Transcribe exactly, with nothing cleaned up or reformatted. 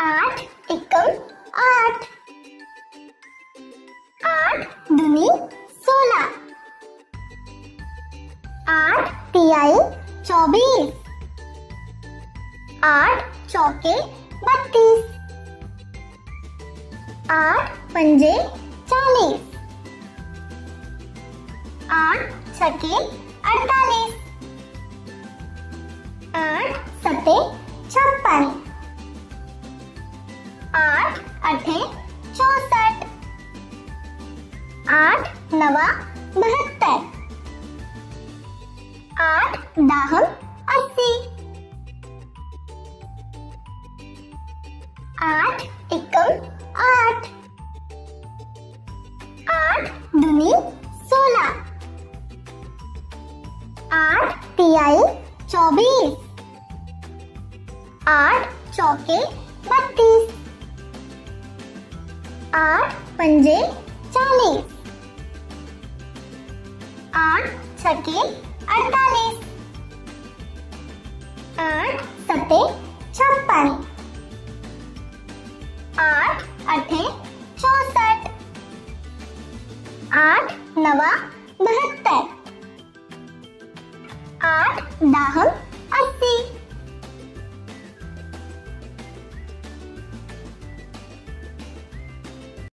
Art equals art. Art duni sola. Art tiyai chobis. Art chauke battis. Art पंजे चालीस. आठ छके अड़तालीस. आठ सते छप्पन. आठ अठे चौसठ. आठ नवा बहत्तर. आठ दाह अस्सी. आठ एकम आठ. आठ दुनी सोलह. आठ तियाई चौबीस. आठ चौके बत्तीस. आठ पंजे चालीस. आठ छके अड़तालीस. आठ सते छप्पन. आठ अठे चौसठ. आठ नवा बहत्तर. आठ दाहम अस्सी.